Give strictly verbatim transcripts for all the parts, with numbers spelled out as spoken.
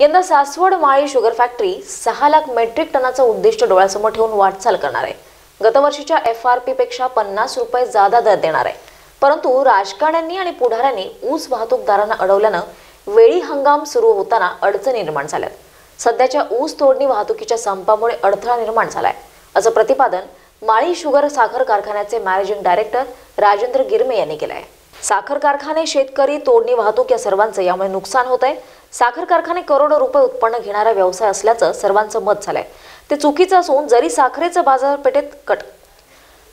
यंदा Saswad Mali sugar factory सहा lakh metric टनाचं उद्दिष्ट डोळ्यासमोर ठेवून वाटचाल करणार आहे। गतवर्षीच्या एफ आर पी पेक्षा पन्नास रुपये जादा दर देणार आहे। परंतु राजकारण्यांनी आणि पुढाऱ्यांनी ऊस वाहतूकदारांना अडवल्यानं वेळी हंगाम सुरू होताना अडचणी निर्माण झाल्या। सध्याच्या ऊस तोडणी वाहतुकीच्या संपामुळे अडथळा निर्माण झालाय असं प्रतिपादन माळी शुगर साखर कारखान्याचे मॅनेजिंग डायरेक्टर राजेंद्र गिर यांनी केलं आहे। साखर कारखाने, शेतकरी, तोडणी, वाहतूक या सर्वांचं यामुळे नुकसान होतंय। साखर कारखाने करोडो रुपये उत्पन्न घेणारा व्यवसाय असल्याचं सर्वांचं मत झालंय। ते चुकीचं असून जरी साखरेचं बाजारपेठेत कट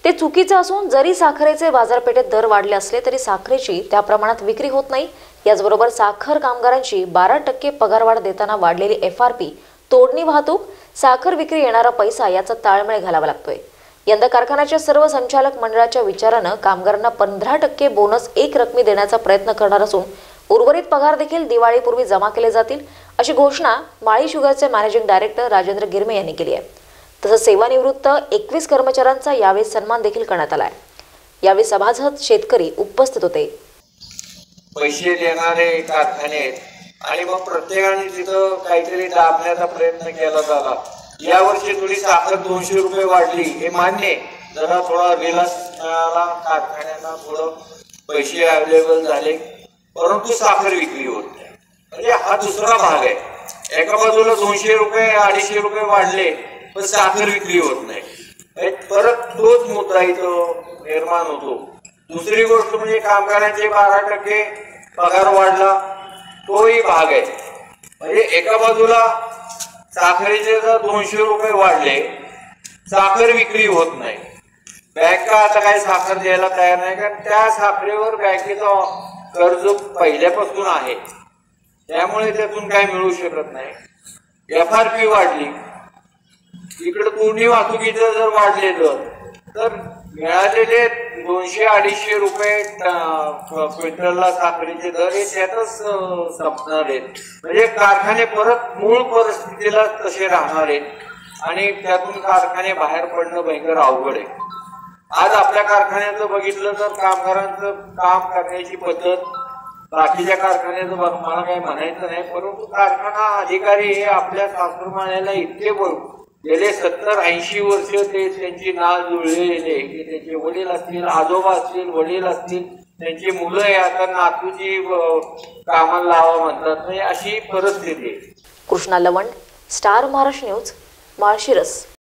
ते चुकीचं असून जरी साखरेचे बाजारपेठेत दर वाढले असले तरी साखरेची त्या प्रमाणात विक्री होत नाही। याचबरोबर साखर कामगारांची बारा टक्के पगारवाढ देताना वाढलेली एफ आर पी, तोडणी वाहतूक, साखर विक्री येणारा पैसा याचा ताळमेळ घालावा लागतोय। यंदा कारखान्याच्या सर्व संचालक मंडळाच्या विचारानं कामगारांना पंधरा टक्के बोनस एक रकमी देण्याचा प्रयत्न करणार असून उर्वरित पगार देखील दिवाळीपूर्वी जमा केले जातील अशी घोषणा माळी शुगरचे मॅनेजिंग डायरेक्टर राजेंद्र गिरमे यांनी केली आहे। तसंच सेवानिवृत्त एकवीस कर्मचाऱ्यांचा यावेळी सन्मान देखील करण्यात आला आहे। यावेळी सभासद, शेतकरी उपस्थित होते। पैसे देणारे कारखाने आणि मग प्रत्येकाने तिथं काहीतरी दाबण्याचा प्रयत्न केला झाला। या वर्षी थोडी साखर दोनशे रुपये वाढली हे मान्य, जरा थोडा रिलायन्स मिळाला, कारखान्यांना थोडं पैसे अवेलेबल झाले, परंतु साखर विक्री होत नाही। म्हणजे हा दुसरा भाग आहे। एका बाजूला दोनशे रुपये अडीचशे रुपये वाढले पण साखर विक्री होत नाही, परत तोच मुद्दा इथं निर्माण होतो। दुसरी गोष्ट म्हणजे कामगारांचे बारा टक्के पगार वाढला, तोही भाग आहे। म्हणजे एका बाजूला साखरेचे जर दोनशे रुपये वाढले, साखर विक्री होत नाही, बँका आता काही साखर द्यायला तयार नाही, कारण त्या साखरेवर बँकेचा कर्ज पहिल्यापासून आहे, त्यामुळे त्यातून काही मिळू शकत नाही। एफ आर पी वाढली, इकडे तोडणी वाहतुकीचं जर वाढलेलं तर मिळालेले दोनशे अडीचशे रुपये क्विंटलला साखरेचे दर हे त्यातच संपणार आहेत। म्हणजे कारखाने परत मूळ परिस्थितीला तसे राहणार आहेत आणि त्यातून कारखाने बाहेर पडणं भयंकर अवघड आहे। आज आपल्या कारखान्याचं बघितलं तर कामगारांचं काम करण्याची पद्धत, बाकीच्या कारखान्याचं मला काही म्हणायचं नाही, परंतु कारखाना अधिकारी हे आपल्या सासरमान्याला इतके बरोबर गेले सत्तर ऐंशी वर्ष ते त्यांची नाळ जुळलेले, की त्यांचे वडील असतील, आजोबा असतील, वडील असतील, त्यांची मुलं आता नातूची कामाला लावा म्हणतात, नाही अशी परिस्थिती आहे। Krishna Lavand, Star Maharashtra News, Malshiras.